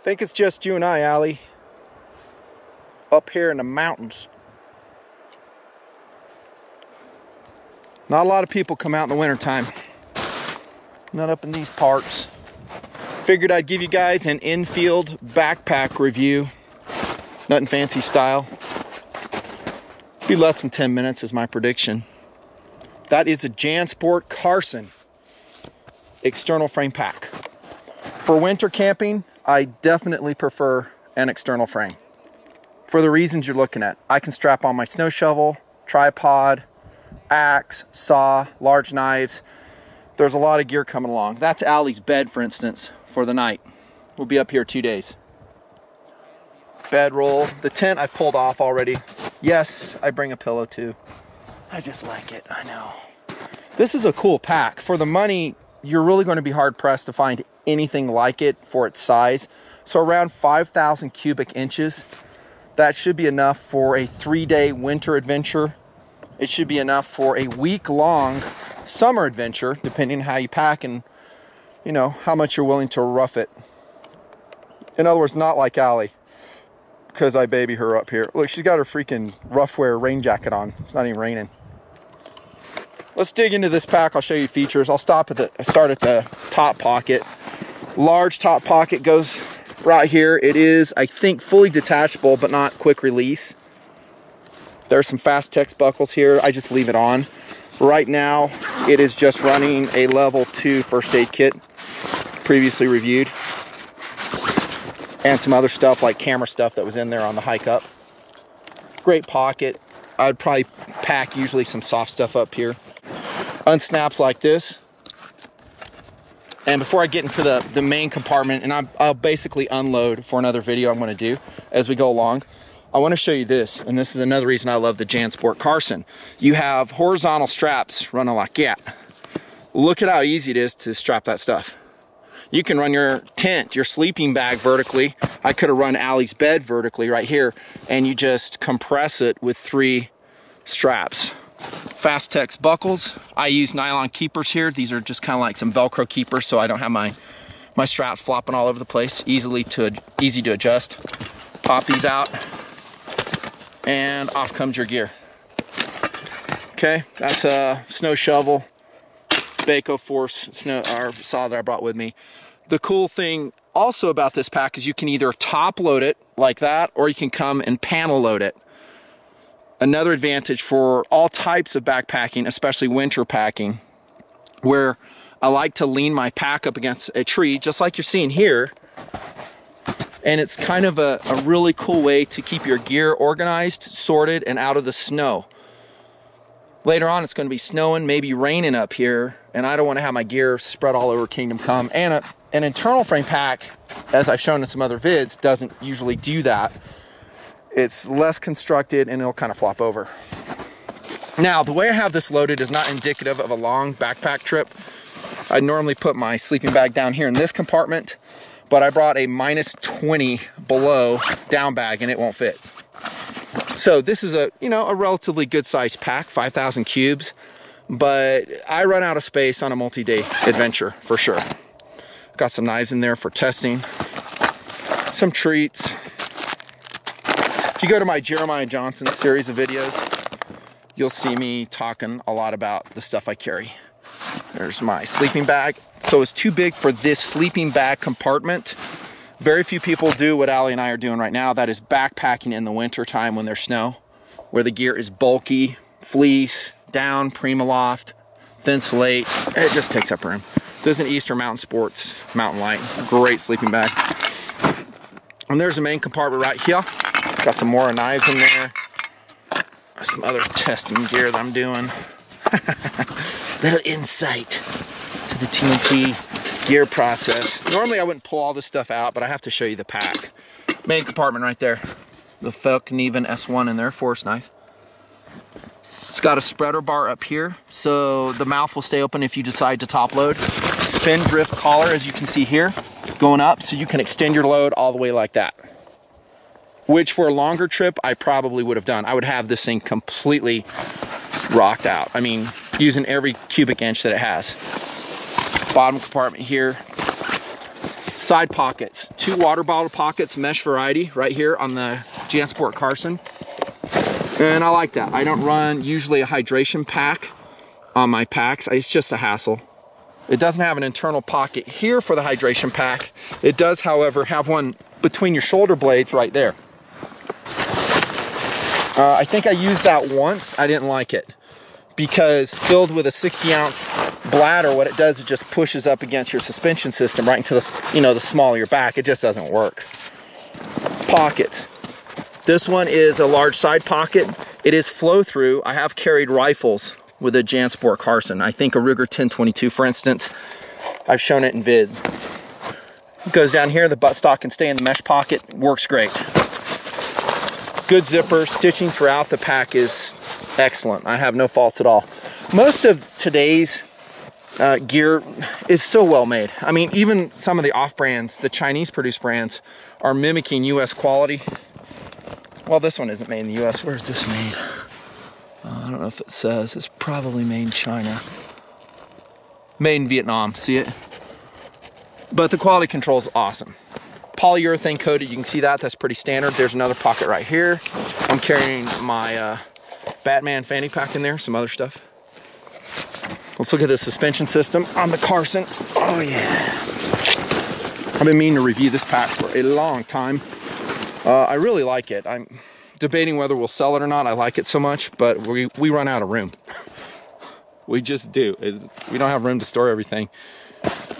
I think it's just you and I, Allie, up here in the mountains. Not a lot of people come out in the wintertime. Not up in these parts. Figured I'd give you guys an in-field backpack review. Nothing fancy style. Be less than 10 minutes is my prediction. That is a Jansport Carson external frame pack. For winter camping, I definitely prefer an external frame for the reasons you're looking at. I can strap on my snow shovel, tripod, axe, saw, large knives. There's a lot of gear coming along. That's Allie's bed, for instance, for the night. We'll be up here 2 days. Bed roll. The tent I pulled off already. Yes, I bring a pillow too. I just like it, I know. This is a cool pack. For the money, you're really going to be hard pressed to find anything like it for its size. So around 5,000 cubic inches, that should be enough for a 3-day winter adventure. It should be enough for a week-long summer adventure, depending on how you pack and, you know, how much you're willing to rough it. In other words, not like Allie, because I baby her up here. Look, she's got her freaking rough wear rain jacket on. It's not even raining. Let's dig into this pack. I'll show you features. I'll start at the top pocket. Large top pocket goes right here. It is, I think, fully detachable, but not quick release. There's some Fastex buckles here. I just leave it on. Right now, it is just running a level 2 first aid kit, previously reviewed, and some other stuff like camera stuff that was in there on the hike up. Great pocket. I'd probably pack usually some soft stuff up here. Unsnaps like this. And before I get into the main compartment, and I'll basically unload for another video I'm gonna do as we go along, I wanna show you this, and this is another reason I love the Jansport Carson. You have horizontal straps running like that. Look at how easy it is to strap that stuff. You can run your tent, your sleeping bag vertically. I could have run Allie's bed vertically right here, and you just compress it with 3 straps. Fastex buckles. I use nylon keepers here. These are just kind of like some Velcro keepers, so I don't have my straps flopping all over the place. Easy to adjust. Pop these out, and off comes your gear. Okay, that's a snow shovel, Bako Force snow or saw that I brought with me. The cool thing also about this pack is you can either top load it like that, or you can come and panel load it. Another advantage for all types of backpacking, especially winter packing, where I like to lean my pack up against a tree, just like you're seeing here. And it's kind of a really cool way to keep your gear organized, sorted, and out of the snow. Later on, it's going to be snowing, maybe raining up here, and I don't want to have my gear spread all over Kingdom Come. And an internal frame pack, as I've shown in some other vids, doesn't usually do that. It's less constructed and it'll kind of flop over. Now, the way I have this loaded is not indicative of a long backpack trip. I normally put my sleeping bag down here in this compartment, but I brought a -20 below down bag and it won't fit. So this is a relatively good sized pack, 5,000 cubes, but I run out of space on a multi-day adventure for sure. Got some knives in there for testing, some treats. If you go to my Jeremiah Johnson series of videos, you'll see me talking a lot about the stuff I carry. There's my sleeping bag. So it's too big for this sleeping bag compartment. Very few people do what Allie and I are doing right now. That is backpacking in the winter time when there's snow, where the gear is bulky, fleece, down, Primaloft, thin slate. It just takes up room. This is an Eastern Mountain Sports Mountain Light. Great sleeping bag. And there's the main compartment right here. Got some more knives in there. Some other testing gear that I'm doing. Little insight to the TNP gear process. Normally I wouldn't pull all this stuff out, but I have to show you the pack. Main compartment right there. The Falcon Even S1 in there, force knife. It's got a spreader bar up here, so the mouth will stay open if you decide to top load. Spin drift collar, as you can see here, going up, so you can extend your load all the way like that, which for a longer trip, I probably would have done. I would have this thing completely rocked out. I mean, using every cubic inch that it has. Bottom compartment here. side pockets, 2 water bottle pockets, mesh variety right here on the Jansport Carson. And I like that. I don't run usually a hydration pack on my packs. It's just a hassle. It doesn't have an internal pocket here for the hydration pack. It does, however, have one between your shoulder blades right there. I think I used that once. I didn't like it because filled with a 60-ounce bladder, what it does is just pushes up against your suspension system right into the, the small of your back. It just doesn't work. Pockets. This one is a large side pocket. It is flow-through. I have carried rifles with a Jansport Carson. I think a Ruger 10-22, for instance. I've shown it in vids. It goes down here, the buttstock can stay in the mesh pocket. Works great. Good zipper, stitching throughout the pack is excellent. I have no faults at all. Most of today's gear is so well made. I mean, even some of the off brands, the Chinese produced brands, are mimicking US quality. Well, this one isn't made in the US. Where is this made? I don't know if it says. It's probably made in China. Made in Vietnam, see it? But the quality control is awesome. Polyurethane coated, you can see that, that's pretty standard. There's another pocket right here. I'm carrying my Batman fanny pack in there, some other stuff. Let's look at the suspension system on the Carson. Oh yeah. I've been meaning to review this pack for a long time. I really like it. I'm debating whether we'll sell it or not. I like it so much, but we run out of room. We just do. We don't have room to store everything.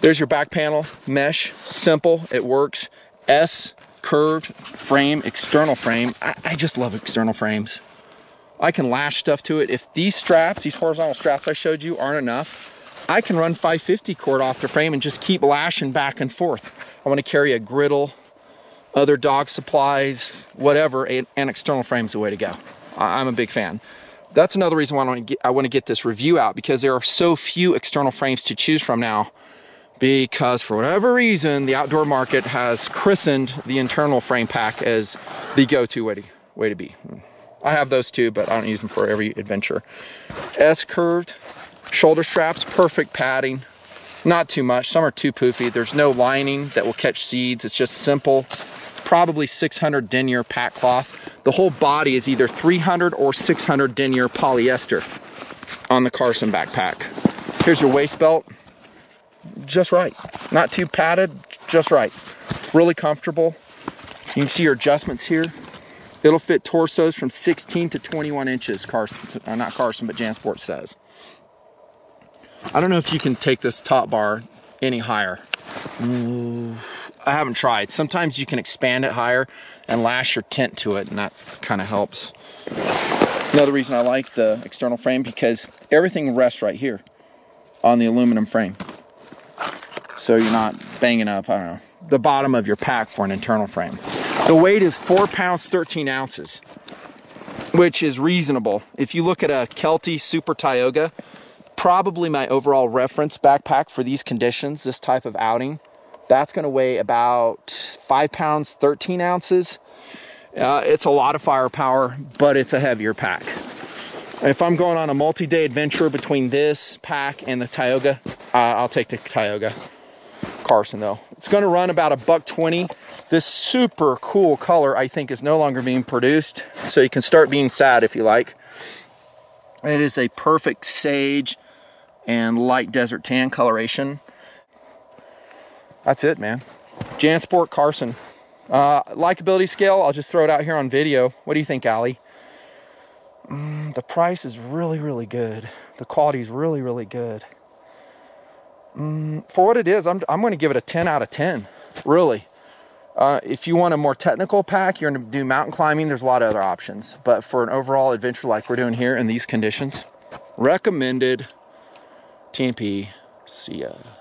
There's your back panel, mesh, simple, it works. S, curved frame, external frame. I just love external frames. I can lash stuff to it. If these straps, these horizontal straps I showed you aren't enough, I can run 550 cord off the frame and just keep lashing back and forth. I want to carry a griddle, other dog supplies, whatever, an external frame's the way to go. I'm a big fan. That's another reason why I want to get this review out, because there are so few external frames to choose from now, because for whatever reason, the outdoor market has christened the internal frame pack as the go-to way to be. I have those too, but I don't use them for every adventure. S-curved, shoulder straps, perfect padding. Not too much, some are too poofy. There's no lining that will catch seeds. It's just simple, probably 600 denier pack cloth. The whole body is either 300 or 600 denier polyester on the Carson backpack. Here's your waist belt, just right. Not too padded, just right. Really comfortable. You can see your adjustments here. It'll fit torsos from 16 to 21 inches, Carson, not Carson, but Jansport says. I don't know if you can take this top bar any higher. Ooh, I haven't tried. Sometimes you can expand it higher and lash your tent to it, and that kind of helps. Another reason I like the external frame, because everything rests right here on the aluminum frame. So you're not banging up, I don't know, the bottom of your pack for an internal frame. The weight is 4 pounds, 13 ounces, which is reasonable. If you look at a Kelty Super Tioga, probably my overall reference backpack for these conditions, this type of outing, that's gonna weigh about 5 pounds, 13 ounces. It's a lot of firepower, but it's a heavier pack. If I'm going on a multi-day adventure between this pack and the Tioga, I'll take the Tioga Carson though. It's gonna run about $1.20. This super cool color, I think, is no longer being produced, so you can start being sad if you like. It is a perfect sage and light desert tan coloration. That's it, man. Jansport Carson. Likability scale, I'll just throw it out here on video. What do you think, Allie? The price is really, really good. The quality is really, really good. For what it is, I'm going to give it a 10 out of 10, really. If you want a more technical pack, you're going to do mountain climbing, there's a lot of other options. But for an overall adventure like we're doing here in these conditions, recommended. TNP. See ya.